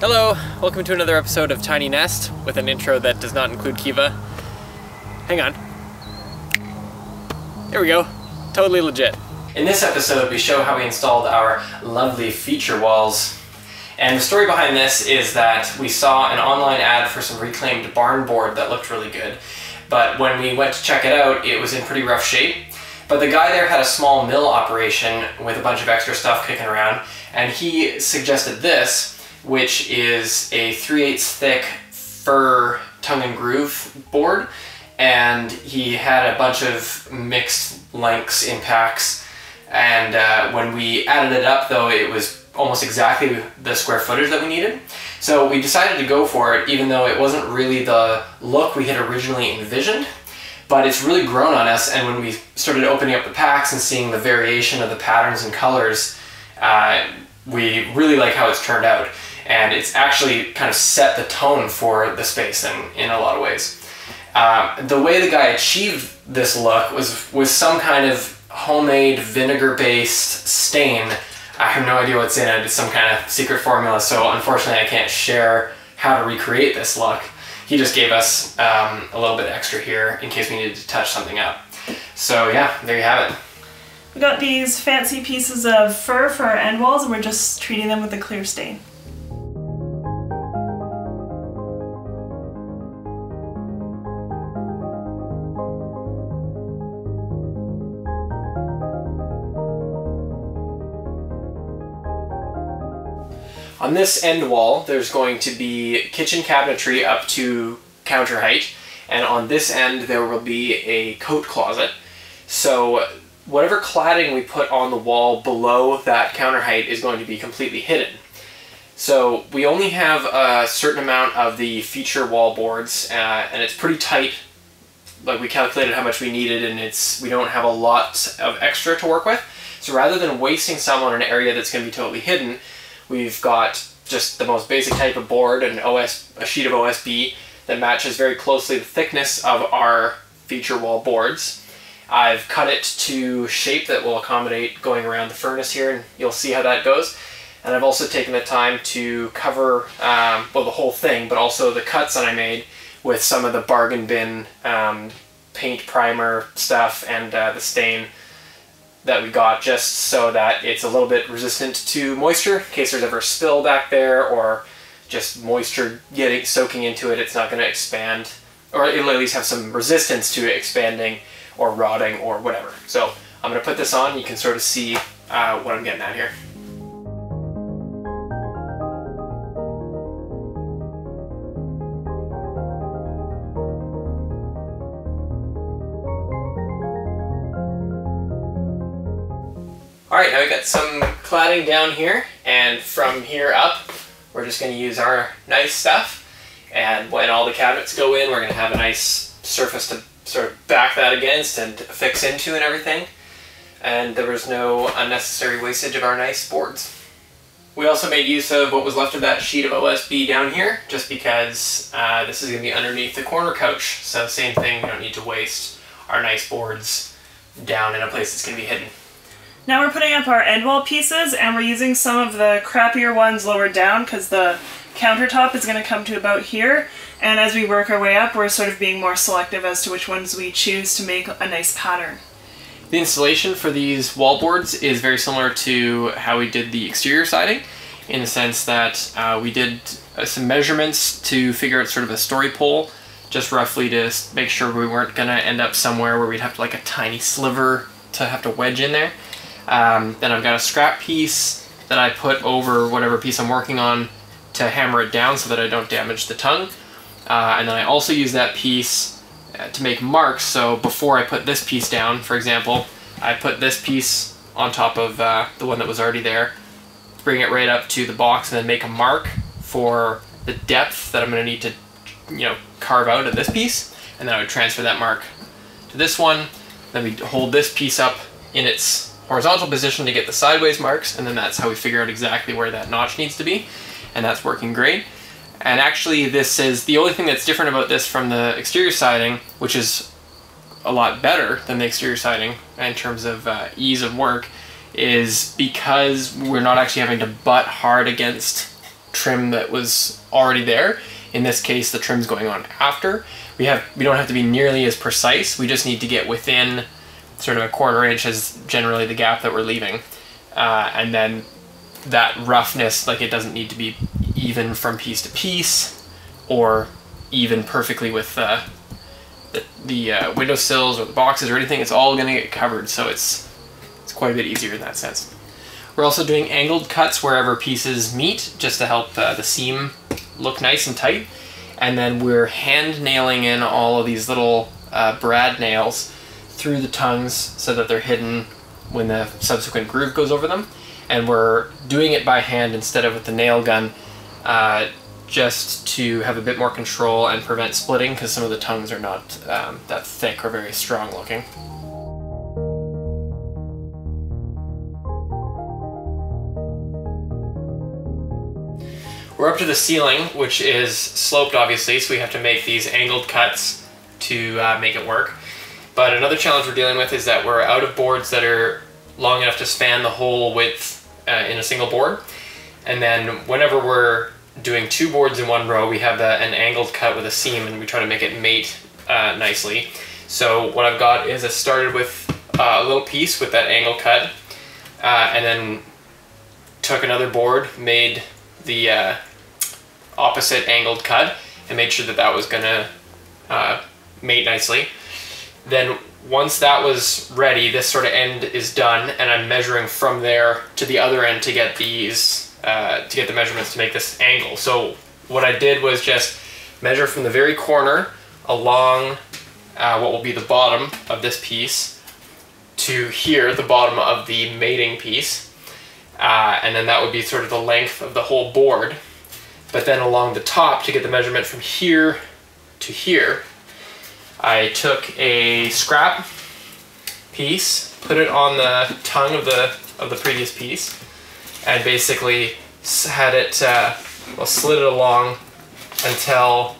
Hello, welcome to another episode of Tiny Nest with an intro that does not include Kiva. Hang on. There we go. Totally legit. In this episode, we show how we installed our lovely feature walls. And the story behind this is that we saw an online ad for some reclaimed barn board that looked really good. But when we went to check it out, it was in pretty rough shape. But the guy there had a small mill operation with a bunch of extra stuff kicking around, and he suggested this, which is a 3/8 thick fir tongue and groove board, and he had a bunch of mixed lengths in packs, and when we added it up though, it was almost exactly the square footage that we needed. So we decided to go for it, even though it wasn't really the look we had originally envisioned, but it's really grown on us. And when we started opening up the packs and seeing the variation of the patterns and colors, we really like how it's turned out. And it's actually kind of set the tone for the space in a lot of ways. The way the guy achieved this look was with some kind of homemade vinegar-based stain. I have no idea what's in it, it's some kind of secret formula, so unfortunately I can't share how to recreate this look. He just gave us a little bit extra here in case we needed to touch something up. So yeah, there you have it. We got these fancy pieces of fir for our end walls, and we're just treating them with a clear stain. On this end wall, there's going to be kitchen cabinetry up to counter height, and on this end there will be a coat closet. So whatever cladding we put on the wall below that counter height is going to be completely hidden. So we only have a certain amount of the feature wall boards, and it's pretty tight. Like, we calculated how much we needed, and we don't have a lot of extra to work with. So rather than wasting some on an area that's going to be totally hidden, we've got just the most basic type of board, a sheet of OSB that matches very closely the thickness of our feature wall boards. I've cut it to shape that will accommodate going around the furnace here, and you'll see how that goes. And I've also taken the time to cover, well, the whole thing, but also the cuts that I made with some of the bargain bin paint primer stuff and the stain that we got, just so that it's a little bit resistant to moisture in case there's ever a spill back there, or just moisture soaking into it. It's not going to expand, or it'll at least have some resistance to it expanding or rotting or whatever. So I'm going to put this on. You can sort of see what I'm getting at here. Alright, now we've got some cladding down here, and from here up we're just going to use our nice stuff, and when all the cabinets go in, we're going to have a nice surface to sort of back that against and affix into and everything, and there was no unnecessary wastage of our nice boards. We also made use of what was left of that sheet of OSB down here, just because this is going to be underneath the corner couch, so same thing, we don't need to waste our nice boards down in a place that's going to be hidden. Now we're putting up our end wall pieces, and we're using some of the crappier ones lower down because the countertop is going to come to about here. And as we work our way up, we're sort of being more selective as to which ones we choose to make a nice pattern. The installation for these wall boards is very similar to how we did the exterior siding, in the sense that we did some measurements to figure out sort of a story pole, just roughly to make sure we weren't going to end up somewhere where we'd have to, like, a tiny sliver to have to wedge in there. Then I've got a scrap piece that I put over whatever piece I'm working on to hammer it down so that I don't damage the tongue. And then I also use that piece to make marks. So before I put this piece down, for example, I put this piece on top of the one that was already there, bring it right up to the box, and then make a mark for the depth that I'm going to need to, carve out of this piece. And then I would transfer that mark to this one. Then we hold this piece up in its horizontal position to get the sideways marks, and then that's how we figure out exactly where that notch needs to be, and that's working great. And actually, this is the only thing that's different about this from the exterior siding, which is a lot better than the exterior siding in terms of ease of work, is because we're not actually having to butt hard against trim that was already there. In this case, the trim's going on after. We don't have to be nearly as precise. We just need to get within sort of 1/4 inch is generally the gap that we're leaving. And then that roughness, like, it doesn't need to be even from piece to piece or even perfectly with the windowsills or the boxes or anything. It's all gonna get covered. So it's quite a bit easier in that sense. We're also doing angled cuts wherever pieces meet, just to help the seam look nice and tight. And then we're hand nailing in all of these little brad nails through the tongues so that they're hidden when the subsequent groove goes over them. And we're doing it by hand instead of with the nail gun, just to have a bit more control and prevent splitting, because some of the tongues are not that thick or very strong looking. We're up to the ceiling, which is sloped obviously, so we have to make these angled cuts to make it work. But another challenge we're dealing with is that we're out of boards that are long enough to span the whole width in a single board. And then whenever we're doing 2 boards in one row, we have an angled cut with a seam, and we try to make it mate nicely. So what I've got is I started with a little piece with that angle cut, and then took another board, made the opposite angled cut, and made sure that that was gonna mate nicely. Then once that was ready, this sort of end is done, and I'm measuring from there to the other end to get these to get the measurements to make this angle. So what I did was just measure from the very corner along what will be the bottom of this piece to here, the bottom of the mating piece, and then that would be sort of the length of the whole board. But then along the top, to get the measurement from here to here, I took a scrap piece, put it on the tongue of the previous piece, and basically had it slid it along until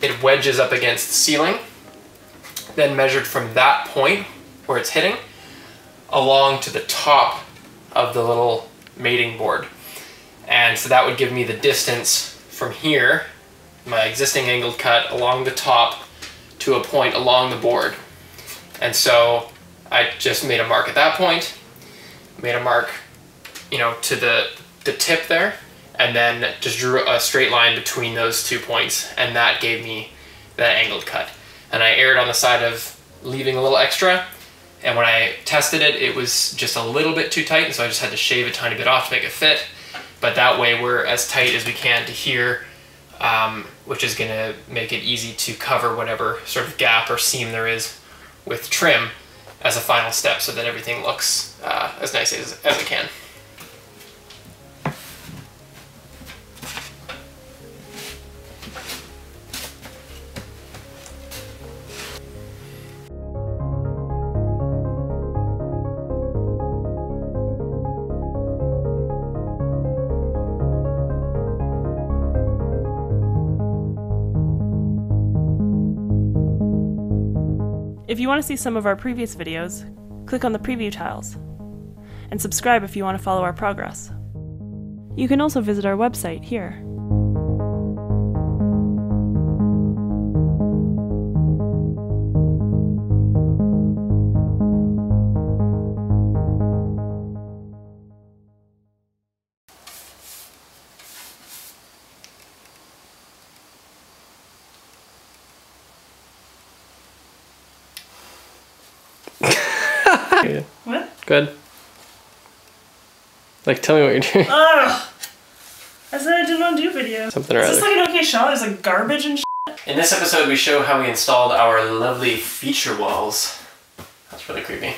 it wedges up against the ceiling. Then measured from that point where it's hitting along to the top of the little mating board. And so that would give me the distance from here, my existing angled cut, along the top to a point along the board. And so I just made a mark at that point, made a mark, you know, to the tip there, and then just drew a straight line between those 2 points, and that gave me that angled cut. And I erred on the side of leaving a little extra, and when I tested it, it was just a little bit too tight, and so I just had to shave a tiny bit off to make it fit. But that way we're as tight as we can to here, which is going to make it easy to cover whatever sort of gap or seam there is with trim as a final step, so that everything looks as nice as it can. If you want to see some of our previous videos, click on the preview tiles, and subscribe if you want to follow our progress. You can also visit our website here. Good. What? Good. Like, tell me what you're doing. Ugh! I said I didn't want to do video. Something or other. Is this like an okay shot? There's like garbage and shit. In this episode, we show how we installed our lovely feature walls. That's really creepy.